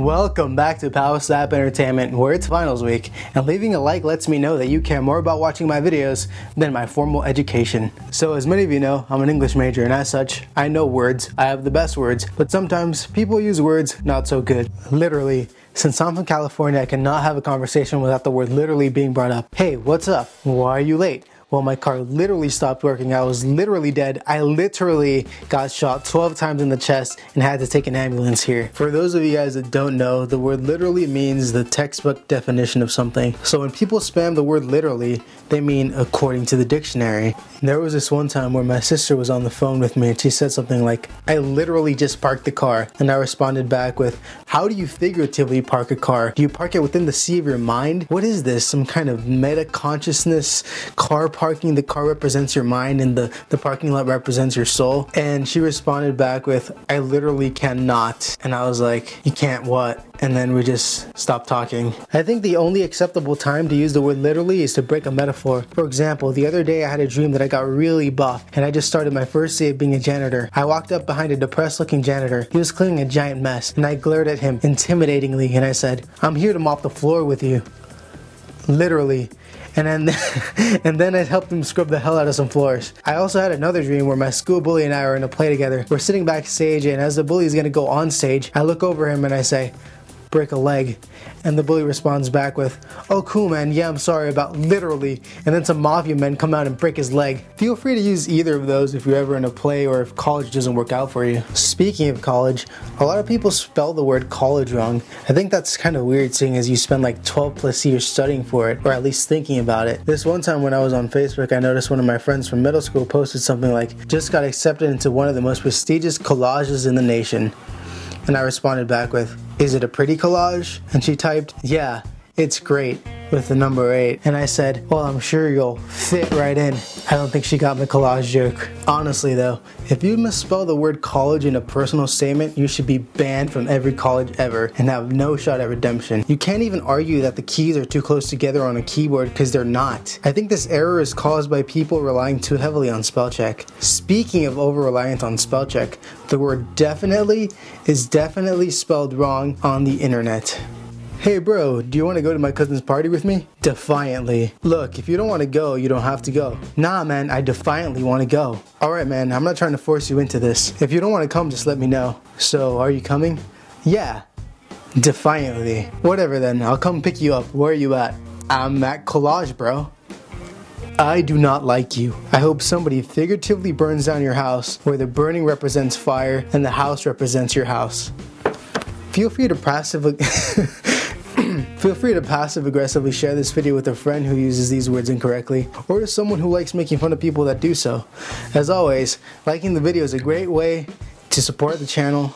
Welcome back to PowerSlap Entertainment, where it's finals week, and leaving a like lets me know that you care more about watching my videos than my formal education. So as many of you know, I'm an English major, and as such, I know words. I have the best words, but sometimes people use words not so good. Literally. Since I'm from California, I cannot have a conversation without the word literally being brought up. Hey, what's up? Why are you late? Well, my car literally stopped working. I was literally dead. I literally got shot 12 times in the chest and had to take an ambulance here. For those of you guys that don't know, the word literally means the textbook definition of something. So when people spam the word literally, they mean according to the dictionary. There was this one time where my sister was on the phone with me and she said something like, "I literally just parked the car." And I responded back with, "How do you figuratively park a car? Do you park it within the sea of your mind? What is this? Some kind of meta-consciousness car park? Parking the car represents your mind and the parking lot represents your soul?" And she responded back with, "I literally cannot." And I was like, "You can't what?" And then we just stopped talking. I think the only acceptable time to use the word literally is to break a metaphor. For example, the other day I had a dream that I got really buff and I just started my first day of being a janitor. I walked up behind a depressed looking janitor. He was cleaning a giant mess and I glared at him intimidatingly and I said, "I'm here to mop the floor with you." Literally. And then I helped him scrub the hell out of some floors. I also had another dream where my school bully and I are in a play together. We're sitting backstage, and as the bully is gonna go on stage, I look over him and I say, "Break a leg." And the bully responds back with, "Oh cool man, yeah I'm sorry about literally." And then some mafia men come out and break his leg. Feel free to use either of those if you're ever in a play or if college doesn't work out for you. Speaking of college, a lot of people spell the word college wrong. I think that's kind of weird seeing as you spend like 12 plus years studying for it, or at least thinking about it. This one time when I was on Facebook, I noticed one of my friends from middle school posted something like, "Just got accepted into one of the most prestigious collages in the nation." And I responded back with, "Is it a pretty collage?" And she typed, "Yeah, it's great," with the number 8. And I said, "Well, I'm sure you'll fit right in." I don't think she got my collage joke. Honestly though, if you misspell the word college in a personal statement, you should be banned from every college ever and have no shot at redemption. You can't even argue that the keys are too close together on a keyboard because they're not. I think this error is caused by people relying too heavily on spell check. Speaking of over-reliance on spell check, the word definitely is definitely spelled wrong on the internet. "Hey bro, do you want to go to my cousin's party with me?" Defiantly. "Look, if you don't want to go, you don't have to go." "Nah man, I defiantly want to go." "Alright man, I'm not trying to force you into this. If you don't want to come, just let me know." "So, are you coming?" "Yeah." Defiantly. "Whatever then, I'll come pick you up. Where are you at?" "I'm at collage bro." I do not like you. I hope somebody figuratively burns down your house where the burning represents fire and the house represents your house. Feel free to passive aggressively share this video with a friend who uses these words incorrectly, or to someone who likes making fun of people that do so. As always, liking the video is a great way to support the channel.